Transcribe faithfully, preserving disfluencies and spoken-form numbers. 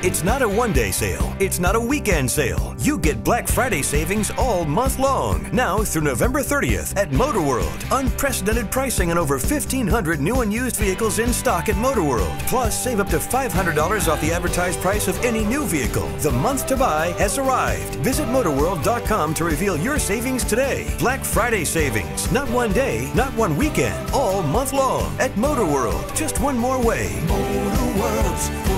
It's not a one-day sale. It's not a weekend sale. You get Black Friday savings all month long. Now through November thirtieth at MotorWorld. Unprecedented pricing on over fifteen hundred new and used vehicles in stock at MotorWorld. Plus, save up to five hundred dollars off the advertised price of any new vehicle. The month to buy has arrived. Visit motor world dot com to reveal your savings today. Black Friday savings. Not one day, not one weekend. All month long at MotorWorld. Just one more way. MotorWorld's